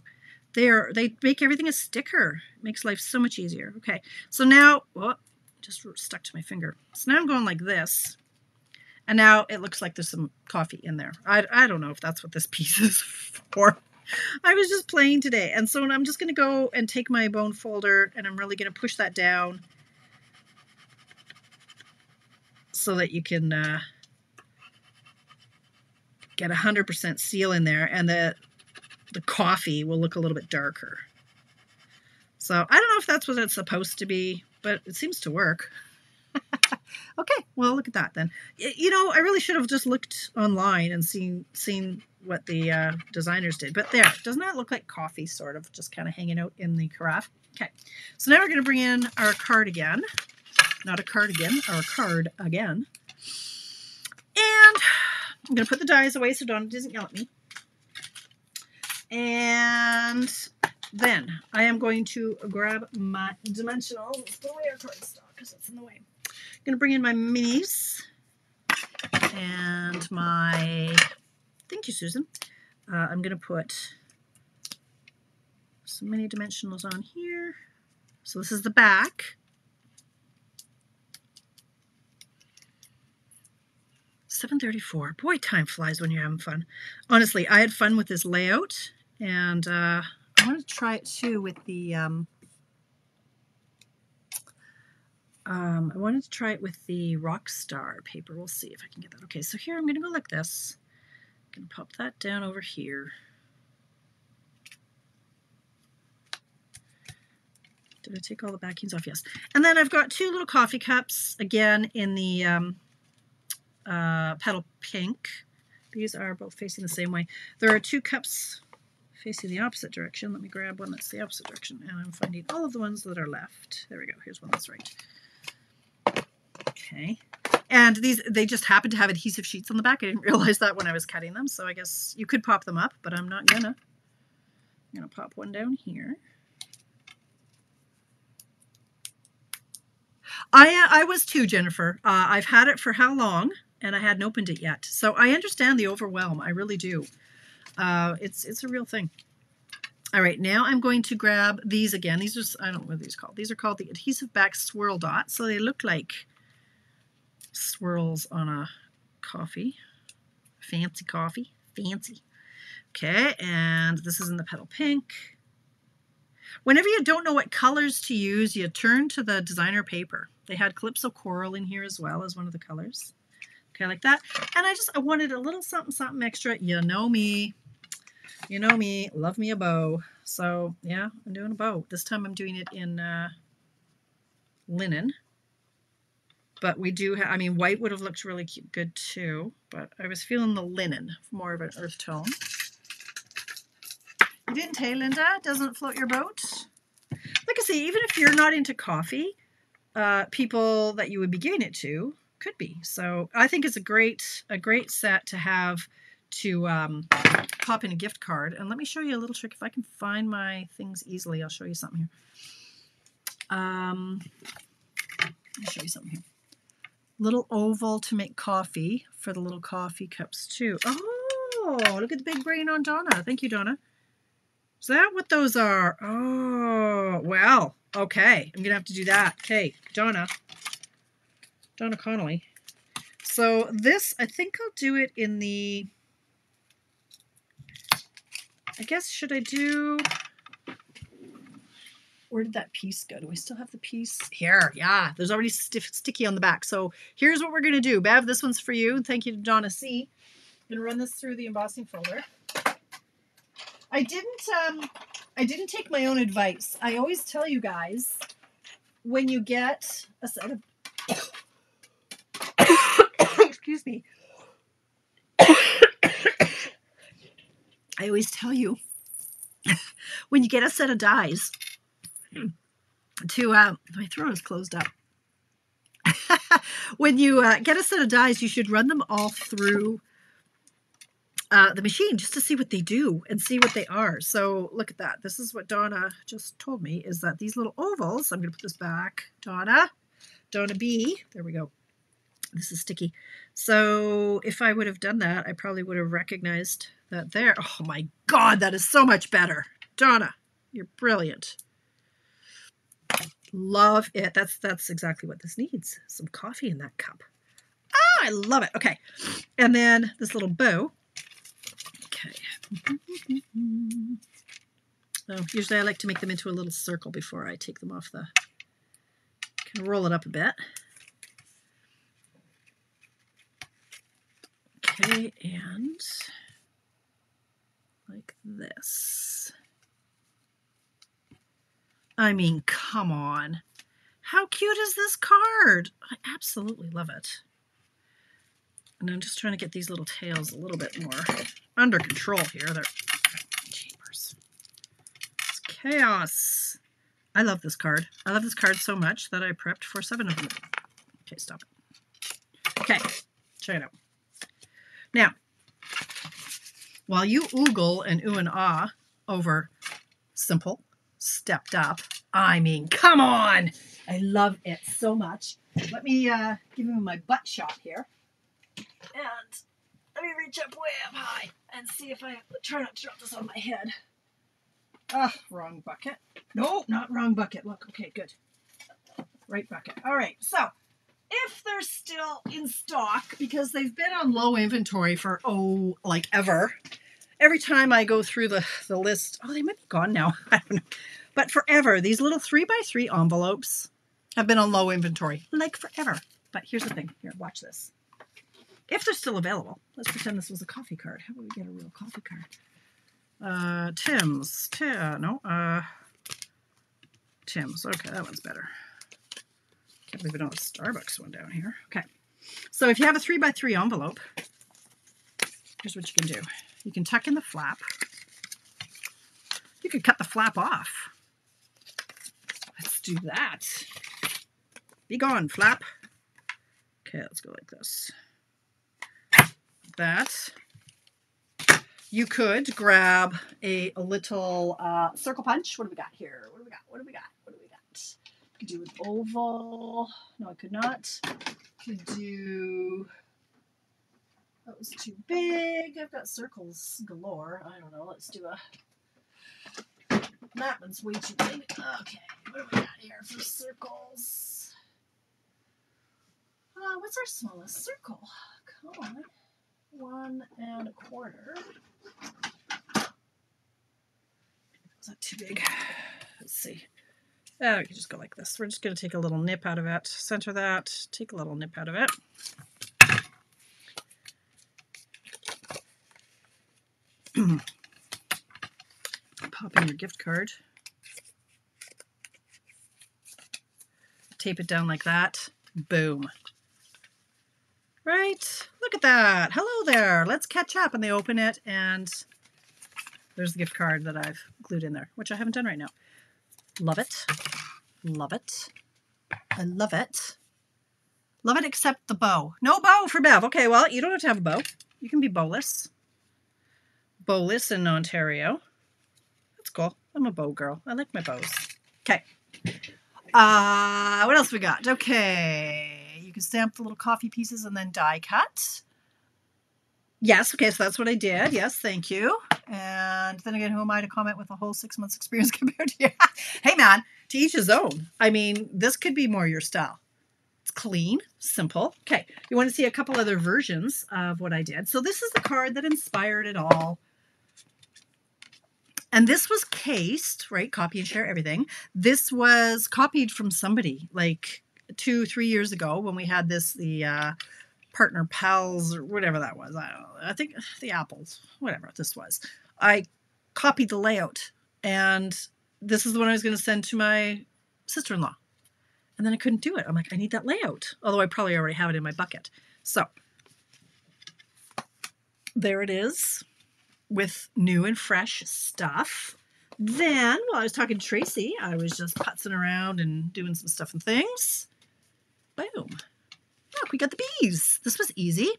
They're, they make everything a sticker. It makes life so much easier. Okay, so now, oh, just stuck to my finger. So now I'm going like this, and now it looks like there's some coffee in there. I, I don't know if that's what this piece is for. I was just playing today, and so I'm just going to go and take my bone folder, and I'm really going to push that down so that you can... Uh, get one hundred percent seal in there, and the, the coffee will look a little bit darker. So I don't know if that's what it's supposed to be, but it seems to work. Okay, well, look at that then. You know, I really should have just looked online and seen seen what the uh, designers did. But there, doesn't that look like coffee sort of just kind of hanging out in the carafe? Okay, so now we're going to bring in our card again. Not a cardigan, our card again. And... I'm going to put the dies away so Donna doesn't yell at me. And then I am going to grab my dimensional. Let's put away our cardstock because that's in the way. I'm going to bring in my minis and my... Thank you, Susan. Uh, I'm going to put some mini dimensionals on here. So this is the back. seven thirty-four. Boy, time flies when you're having fun. Honestly, I had fun with this layout, and uh, I want to try it too with the, um, um, I wanted to try it with the Rockstar paper. We'll see if I can get that. Okay, so here I'm going to go like this. I'm going to pop that down over here. Did I take all the backings off? Yes. And then I've got two little coffee cups, again, in the um, uh, petal pink. These are both facing the same way. There are two cups facing the opposite direction. Let me grab one that's the opposite direction, and I'm finding all of the ones that are left. There we go. Here's one that's right. Okay. And these, they just happen to have adhesive sheets on the back. I didn't realize that when I was cutting them, so I guess you could pop them up, but I'm not gonna. I'm gonna pop one down here. I, I was too, Jennifer. Uh, I've had it for how long, and I hadn't opened it yet. So I understand the overwhelm. I really do. Uh, it's it's a real thing. All right, now I'm going to grab these again. These are, I don't know what these are called. These are called the adhesive back swirl dots. So they look like swirls on a coffee. Fancy coffee. Fancy. Okay, and this is in the petal pink. Whenever you don't know what colors to use, you turn to the designer paper. They had Calypso Coral in here as well as one of the colors. Okay, like that. And I just I wanted a little something, something extra. You know me. You know me. Love me a bow. So, yeah, I'm doing a bow. This time I'm doing it in uh, linen. But we do have, I mean, white would have looked really cute, good too. But I was feeling the linen, more of an earth tone. You didn't, hey, Linda? Doesn't float your boat? Like I say, even if you're not into coffee, uh, people that you would be giving it to could be. So I think it's a great, a great set to have to um, pop in a gift card. And let me show you a little trick. If I can find my things easily, I'll show you something here. Um, let me show you something here. Little oval to make coffee for the little coffee cups too. Oh, look at the big brain on Donna. Thank you, Donna. Is that what those are? Oh, well, okay. I'm going to have to do that. Okay, Donna. Donna Connolly. So this, I think I'll do it in the, I guess, should I do, where did that piece go? Do I still have the piece? Here, yeah. There's already stiff, sticky on the back. So here's what we're going to do. Bev, this one's for you. Thank you to Donna C. I'm going to run this through the embossing folder. I didn't, um, I didn't take my own advice. I always tell you guys, when you get a set of, excuse me, I always tell you, when you get a set of dies, to, uh, my throat is closed up. When you uh, get a set of dies, you should run them all through Uh, the machine just to see what they do and see what they are. So look at that. This is what Donna just told me, is that these little ovals, I'm going to put this back, Donna, Donna B, there we go. This is sticky. So if I would have done that, I probably would have recognized that there. Oh my God, that is so much better. Donna, you're brilliant. Love it. That's, that's exactly what this needs. Some coffee in that cup. Oh, I love it. Okay. And then this little bow. Okay. Oh, usually I like to make them into a little circle before I take them off the, kind of roll it up a bit. Okay, and like this. I mean, come on. How cute is this card? I absolutely love it. And I'm just trying to get these little tails a little bit more under control here. They're jeepers. It's chaos. I love this card. I love this card so much that I prepped for seven of them. Okay, stop it. Okay, check it out. Now, while you oogle and ooh and ah over simple, stepped up, I mean, come on! I love it so much. Let me uh, give you my butt shot here. And let me reach up way up high and see if I try not to drop this on my head. Ah, wrong bucket. No, not wrong bucket. Look, okay, good. Right bucket. All right, so if they're still in stock, because they've been on low inventory for, oh, like ever, every time I go through the, the list, oh, they might be gone now. I don't know. But forever, these little three by three envelopes have been on low inventory, like forever. But here's the thing. Here, watch this. If they're still available, let's pretend this was a coffee card. How do we get a real coffee card? Uh, Tim's. Tim, no, uh, Tim's. Okay, that one's better. Can't believe we don't have a Starbucks one down here. Okay. So if you have a three by three envelope, here's what you can do. You can tuck in the flap. You can cut the flap off. Let's do that. Be gone, flap. Okay, let's go like this. Like that. You could grab a, a little uh, circle punch. What do we got here? What do we got? What do we got? What do we got? I could do an oval. No, I could not. I could do... That was too big. I've got circles galore. I don't know. Let's do a... That one's way too big. Okay. What do we got here for circles? Uh, what's our smallest circle? Come on. One and a quarter. Is that too big? Let's see. Oh, we can just go like this. We're just going to take a little nip out of it. Center that. Take a little nip out of it. Pop in your gift card. Tape it down like that. Boom. Right? Look at that. Hello there. Let's catch up. And they open it, and there's the gift card that I've glued in there, which I haven't done right now. Love it. Love it. I love it. Love it except the bow. No bow for Bev. Okay, well, you don't have to have a bow. You can be bowless. Bowless in Ontario. That's cool. I'm a bow girl. I like my bows. Okay. Uh, what else we got? Okay. You can stamp the little coffee pieces and then die cut. Yes. Okay. So that's what I did. Yes. Thank you. And then again, who am I to comment with a whole six months experience compared to you? Hey man, to each his own. I mean, this could be more your style. It's clean, simple. Okay. You want to see a couple other versions of what I did. So this is the card that inspired it all. And this was cased, right? Copy and share everything. This was copied from somebody like two, three years ago when we had this, the uh, partner pals or whatever that was. I don't know. I think the apples, whatever this was. I copied the layout, and this is the one I was going to send to my sister-in-law. And then I couldn't do it. I'm like, I need that layout. Although I probably already have it in my bucket. So there it is, with new and fresh stuff. Then, while I was talking to Tracy, I was just putzing around and doing some stuff and things. Boom. Look, we got the bees. This was easy.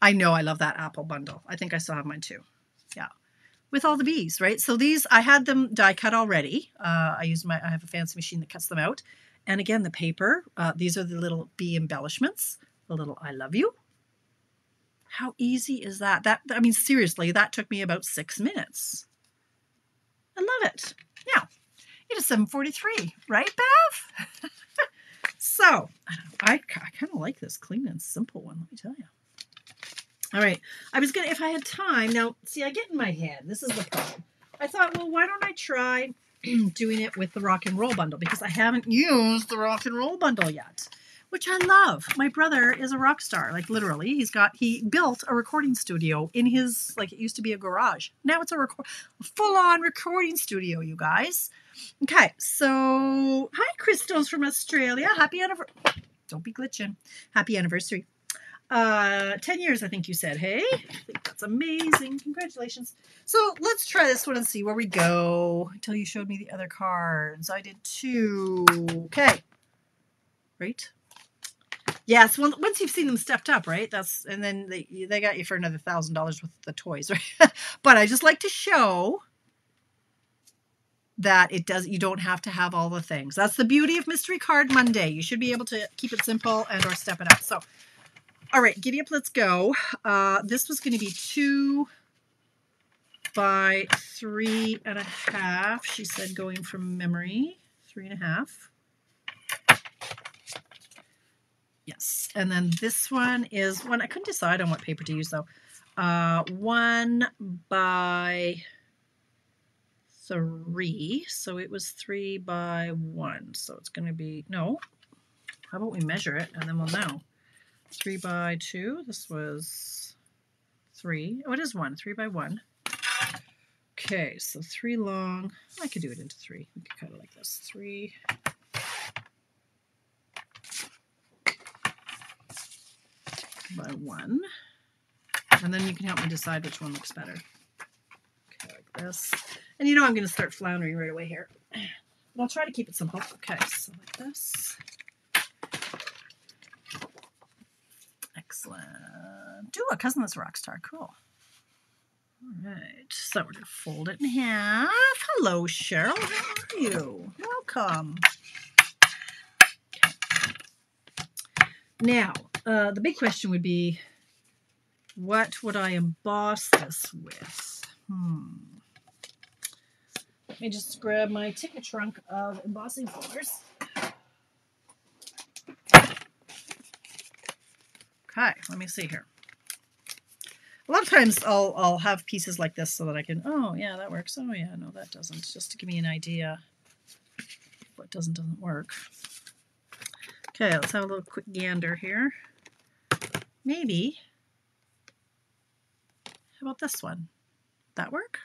I know I love that apple bundle. I think I still have mine too. Yeah. With all the bees, right? So these, I had them die cut already. Uh, I used my, I have a fancy machine that cuts them out. And again, the paper, uh, these are the little bee embellishments. The little I love you. How easy is that? That, I mean, seriously, that took me about six minutes. I love it. Now, it is seven forty-three, right, Bev? So, I don't know. I, I kind of like this clean and simple one, let me tell you. All right. I was going to, if I had time, now, see, I get in my head. This is the problem. I thought, well, why don't I try doing it with the rock and roll bundle? Because I haven't used the rock and roll bundle yet. Which I love. My brother is a rock star, like literally. He's got, he built a recording studio in his, like it used to be a garage. Now it's a, record, a full-on recording studio, you guys. Okay, so, hi Crystals from Australia. Happy anniversary. Don't be glitching. Happy anniversary. Uh, ten years, I think you said, hey? I think that's amazing. Congratulations. So let's try this one and see where we go. Until you showed me the other cards. I did two. Okay. Right? Yes, well, once you've seen them stepped up, right? That's, and then they, they got you for another thousand dollars with the toys, right? But I just like to show that it does. You don't have to have all the things. That's the beauty of Mystery Card Monday. You should be able to keep it simple and or step it up. So, all right, giddy up, let's go. Uh, this was going to be two by three and a half. She said, going from memory, three and a half. Yes, and then this one is one I couldn't decide on what paper to use though. uh, one by three. So it was three by one. So it's going to be, no, how about we measure it and then we'll know. Three by two. This was three. Oh, it is one. Three by one. Okay, so three long. I could do it into three. We could cut it like this. Three. By one, and then you can help me decide which one looks better. Okay, like this. And you know I'm going to start floundering right away here, but I'll try to keep it simple. Okay, so like this. Excellent. Ooh, a cousin that's a rock star. Cool. All right, so we're going to fold it in half. Hello, Cheryl. How are you? Welcome. Okay. Now, Uh, the big question would be, what would I emboss this with? Hmm. Let me just grab my ticket trunk of embossing folders. Okay, let me see here. A lot of times I'll, I'll have pieces like this so that I can, oh yeah, that works. Oh yeah, no, that doesn't. Just to give me an idea of what doesn't doesn't work. Okay, let's have a little quick gander here. Maybe, how about this one? That work?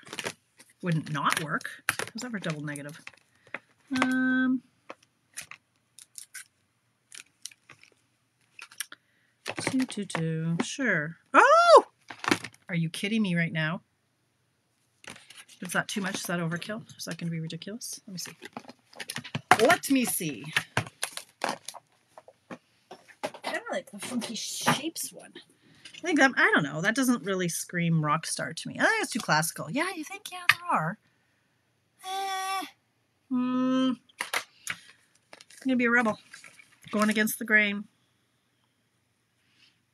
Wouldn't not work. How's that for double negative? Um, two, two, two, sure. Oh! Are you kidding me right now? Is that too much? Is that overkill? Is that gonna be ridiculous? Let me see. Let me see. I like the funky shapes one. I think that, I don't know, that doesn't really scream rock star to me. I think it's too classical. Yeah, you think? Yeah, there are. Eh. Hmm. I'm gonna be a rebel, going against the grain.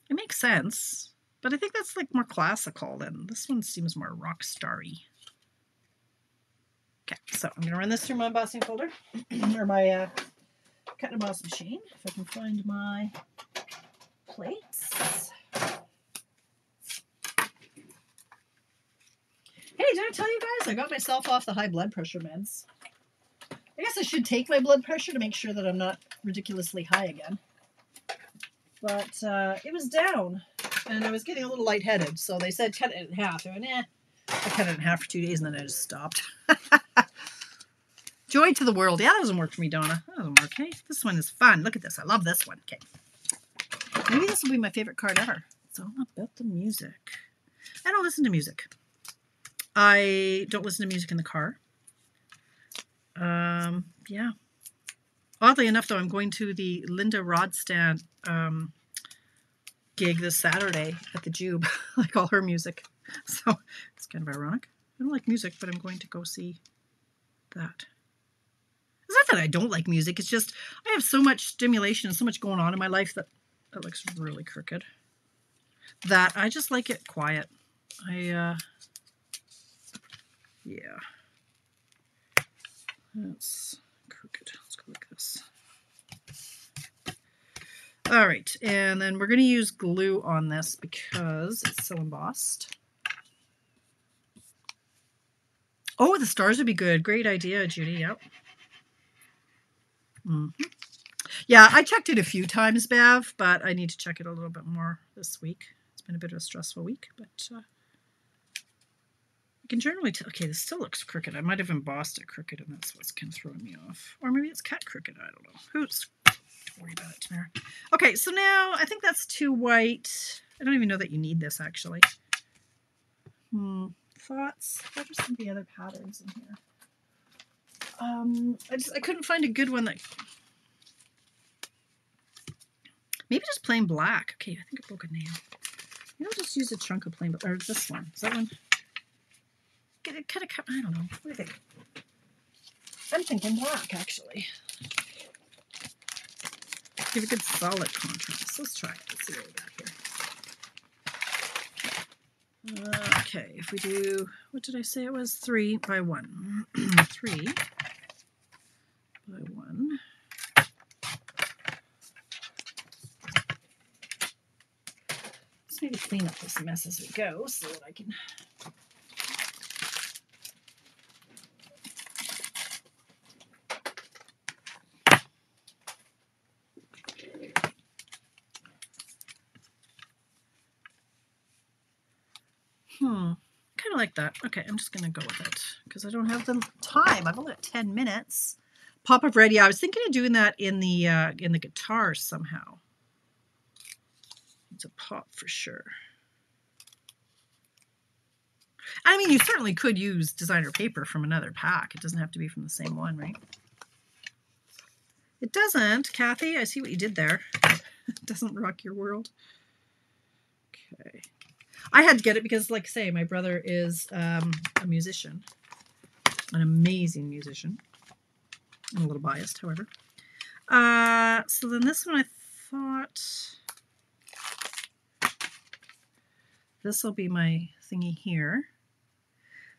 It makes sense, but I think that's like more classical than this one. Seems more rock starry. Okay, so I'm gonna run this through my embossing folder or my uh, cut and emboss machine. If I can find my plates. Hey, did I tell you guys I got myself off the high blood pressure meds? I guess I should take my blood pressure to make sure that I'm not ridiculously high again. But uh, it was down and I was getting a little lightheaded, so they said cut it in half. I went, eh. I cut it in half for two days and then I just stopped. Joy to the world. Yeah, that doesn't work for me, Donna. That doesn't work. Hey, this one is fun. Look at this. I love this one. Okay. Maybe this will be my favorite card ever. It's all about the music. I don't listen to music. I don't listen to music in the car. Um, yeah. Oddly enough, though, I'm going to the Linda Rodstand um, gig this Saturday at the Jube. I like all her music. So it's kind of ironic. I don't like music, but I'm going to go see that. It's not that I don't like music. It's just I have so much stimulation and so much going on in my life that... That looks really crooked. That, I just like it quiet. I, uh, yeah. That's crooked. Let's go like this. All right, and then we're going to use glue on this because it's so embossed. Oh, the stars would be good. Great idea, Judy. Yep. Mm-hmm. Yeah, I checked it a few times, Bev, but I need to check it a little bit more this week. It's been a bit of a stressful week, but uh, I can generally tell. Okay, this still looks crooked. I might have embossed it crooked, and that's what's kind of throwing me off. Or maybe it's cut crooked. I don't know. Who's? Don't worry about it, Tamara. Okay, so now I think that's too white. I don't even know that you need this, actually. Hmm. Thoughts? What are some of the other patterns in here? Um, I just I couldn't find a good one that... Maybe just plain black. Okay, I think I broke a nail. Maybe I'll just use a chunk of plain black. Or this one. Is that one? Get it, cut it, cut. I don't know. What do you think? I'm thinking black, actually. Give a good solid contrast. Let's try it. Let's see what we got here. Okay, if we do, what did I say it was? Three by one. Three by one. Let's maybe clean up this mess as we go so that I can... Hmm, kind of like that. Okay, I'm just going to go with it because I don't have the time. I've only got ten minutes. Pop-up red, yeah, I was thinking of doing that in the, uh, in the guitar somehow. It's a pop for sure. I mean, you certainly could use designer paper from another pack. It doesn't have to be from the same one, right? It doesn't, Kathy. I see what you did there. It doesn't rock your world. Okay. I had to get it because, like I say, my brother is um, a musician, an amazing musician. I'm a little biased, however. Uh, so then this one I thought... This will be my thingy here.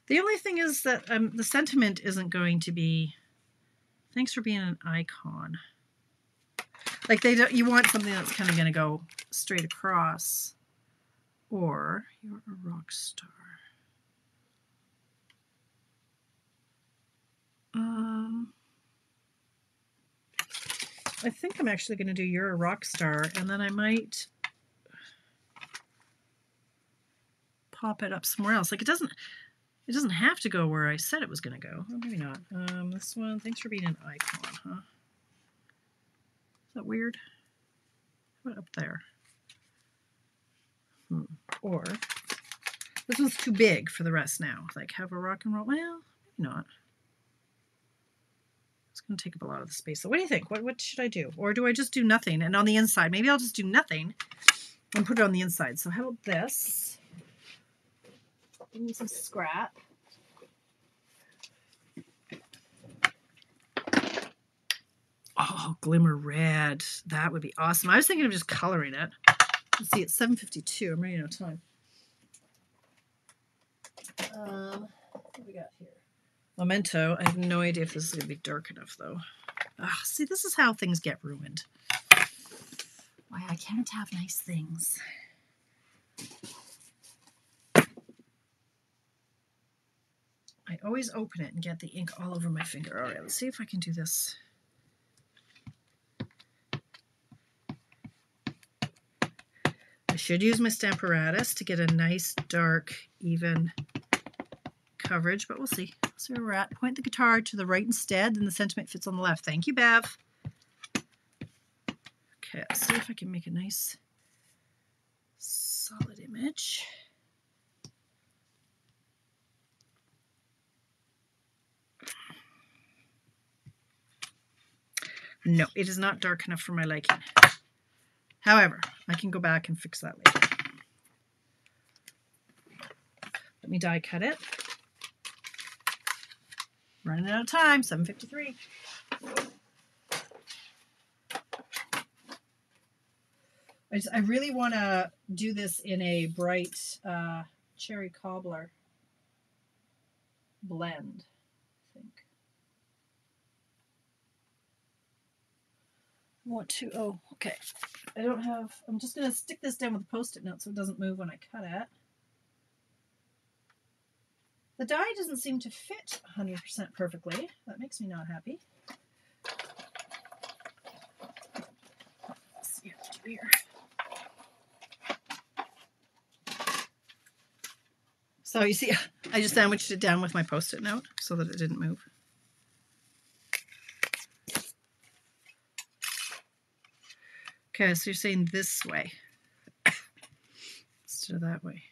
The only thing is that um, the sentiment isn't going to be, thanks for being an icon. Like they don't, you want something that's kind of going to go straight across. Or you're a rock star. Um, I think I'm actually going to do you're a rock star, and then I might pop it up somewhere else. Like it doesn't, it doesn't have to go where I said it was going to go. Well, maybe not. Um, this one. Thanks for being an icon, huh? Is that weird? How about up there? Hmm. Or, this one's too big for the rest now. Like, have a rock and roll. Well, maybe not. It's going to take up a lot of the space. So what do you think? What, what should I do? Or do I just do nothing? And on the inside, maybe I'll just do nothing and put it on the inside. So how about this? I need some scrap. Oh, glimmer red. That would be awesome. I was thinking of just coloring it. Let's see, it's seven fifty-two. I'm running out of time. Um, what do we got here? Memento. I have no idea if this is going to be dark enough, though. Ugh, see, this is how things get ruined. Why I can't have nice things. I always open it and get the ink all over my finger. All right, let's see if I can do this. I should use my Stamparatus to get a nice, dark, even coverage, but we'll see. So we're at point the guitar to the right instead, and the sentiment fits on the left. Thank you, Bev. Okay, let's see if I can make a nice, solid image. No, it is not dark enough for my liking. However, I can go back and fix that later. Let me die cut it. Running out of time, seven fifty-three. I just, I really want to do this in a bright uh, cherry cobbler blend. Want to, oh, okay. I don't have, I'm just going to stick this down with a post-it note so it doesn't move when I cut it. The die doesn't seem to fit one hundred percent perfectly. That makes me not happy. Let's see what to do here. So you see, I just sandwiched it down with my post-it note so that it didn't move. Okay, so you're saying this way instead of that way.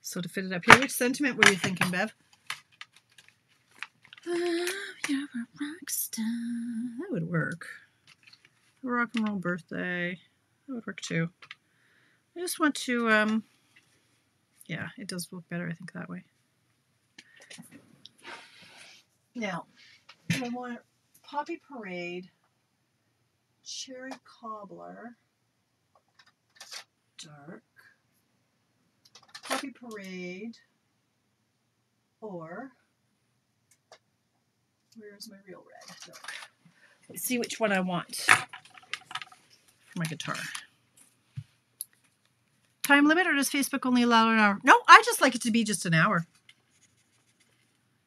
So to fit it up here, which sentiment were you thinking, Bev? Love, you're a rock star. That would work. Rock and roll birthday. That would work too. I just want to, um, yeah, it does look better, I think, that way. Now, I want Poppy Parade. Cherry cobbler, dark, Poppy Parade, or where's my real red? Dark. Let's see which one I want for my guitar. time limit, or does Facebook only allow an hour? No, I just like it to be just an hour.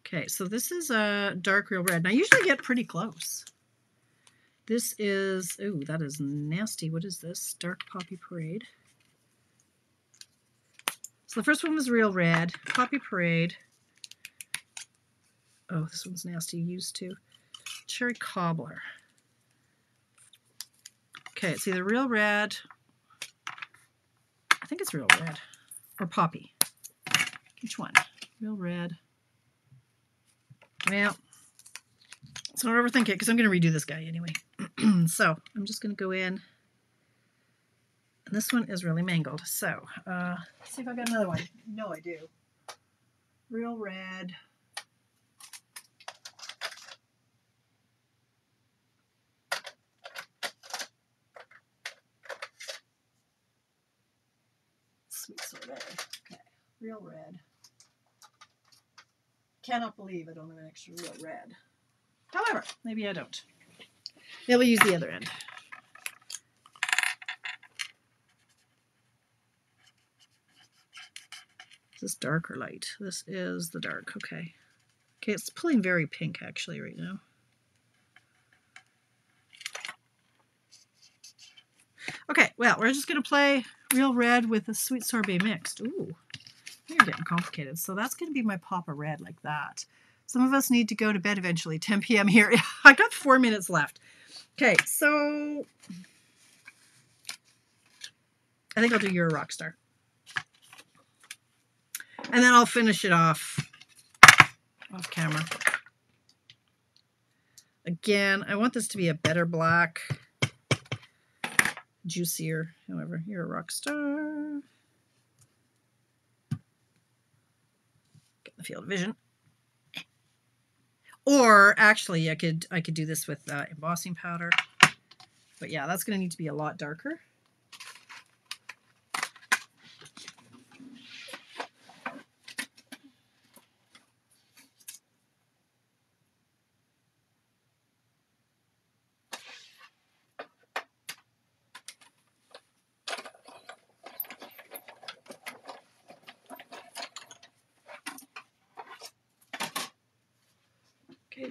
Okay, so this is a dark real red, and I usually get pretty close. This is, ooh, that is nasty. What is this? Dark Poppy Parade. So the first one was real red, Poppy Parade. Oh, this one's nasty. Used to. Cherry Cobbler. Okay, it's either real red, I think it's real red, or poppy. Which one? Real red. Well, so don't overthink it, because I'm going to redo this guy anyway. So I'm just going to go in. And this one is really mangled. So uh, let's see if I've got another one. No, I do. Real red. Sweet sorbet. Okay. Real red. Cannot believe I don't have an extra real red. However, maybe I don't. Maybe we'll use the other end. Is this dark or light? This is the dark. Okay. Okay, it's pulling very pink actually right now. Okay, well, we're just going to play real red with a sweet sorbet mixed. Ooh, you're getting complicated. So that's going to be my pop of red like that. Some of us need to go to bed eventually. ten p m here. I got four minutes left. Okay, so I think I'll do You're a Rockstar. And then I'll finish it off off camera. Again, I want this to be a better black. Juicier, however. You're a rock star. Get in the field of vision. Or actually I could I could do this with uh, embossing powder. But yeah, that's going to need to be a lot darker.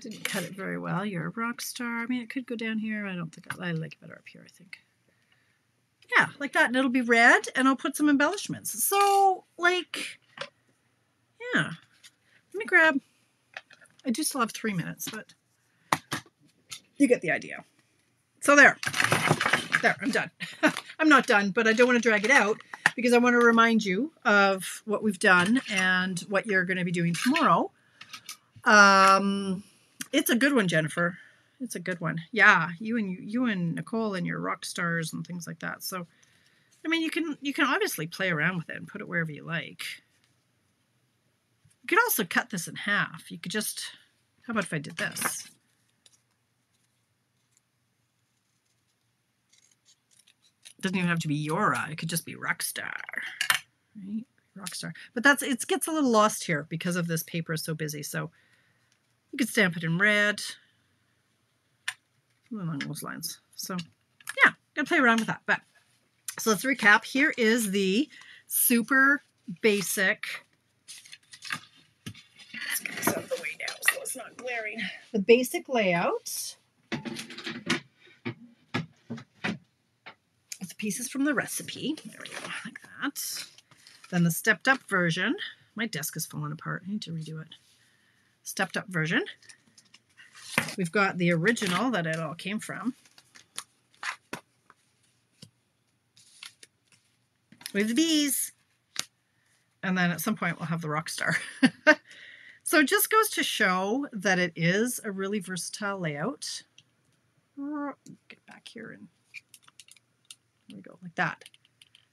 Didn't cut it very well. You're a rock star. I mean, it could go down here. I don't think I, I like it better up here, I think. Yeah, like that. And it'll be red, and I'll put some embellishments. So, like, yeah. Let me grab. I do still have three minutes, but you get the idea. So there. There, I'm done. I'm not done, but I don't want to drag it out because I want to remind you of what we've done and what you're going to be doing tomorrow. Um... It's a good one, Jennifer. It's a good one. Yeah, you and you, you and Nicole and your rock stars and things like that. So, I mean, you can you can obviously play around with it and put it wherever you like. You could also cut this in half. You could just. How about if I did this? Doesn't even have to be Yora. It could just be rock star, right? Rock star. But that's it gets a little lost here because of this paper is so busy. So. You could stamp it in red, along those lines. So yeah, gotta play around with that. But so let's recap. Here is the super basic. Let's get this out of the way now so it's not glaring. The basic layout. With the pieces from the recipe. There we go, like that. Then the stepped up version. My desk is falling apart. I need to redo it. Stepped up version. We've got the original that it all came from. We have the bees. And then at some point we'll have the rock star. So it just goes to show that it is a really versatile layout. Get back here and there we go, like that.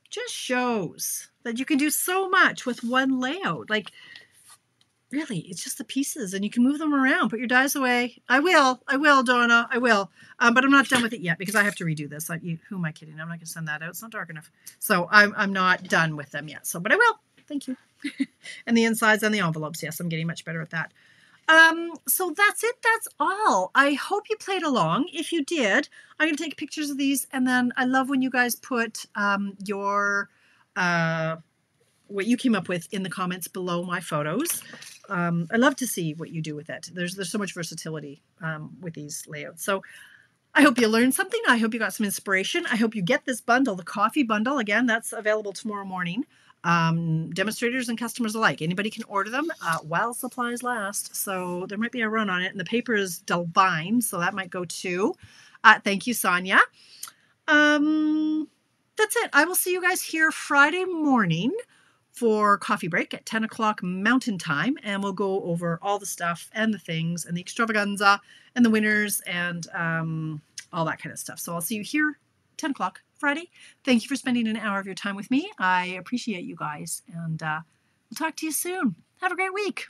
Just shows that you can do so much with one layout. Like really, it's just the pieces, and you can move them around. Put your dies away. I will. I will, Donna. I will. Um, but I'm not done with it yet because I have to redo this. I, you, who am I kidding? I'm not going to send that out. It's not dark enough. So I'm, I'm not done with them yet. So, but I will. Thank you. And the insides and the envelopes. Yes, I'm getting much better at that. Um, so that's it. That's all. I hope you played along. If you did, I'm going to take pictures of these. And then I love when you guys put um, your... uh, what you came up with in the comments below my photos. Um, I love to see what you do with it. There's, there's so much versatility um, with these layouts. So I hope you learned something. I hope you got some inspiration. I hope you get this bundle, the coffee bundle. Again, that's available tomorrow morning. Um, demonstrators and customers alike. Anybody can order them uh, while supplies last. So there might be a run on it. And the paper is Delvine, so that might go too. Uh, thank you, Sonia. Um, that's it. I will see you guys here Friday morning for coffee break at ten o'clock Mountain Time. And we'll go over all the stuff and the things and the extravaganza and the winners and um, all that kind of stuff. So I'll see you here ten o'clock Friday. Thank you for spending an hour of your time with me. I appreciate you guys, and uh, we'll talk to you soon. Have a great week.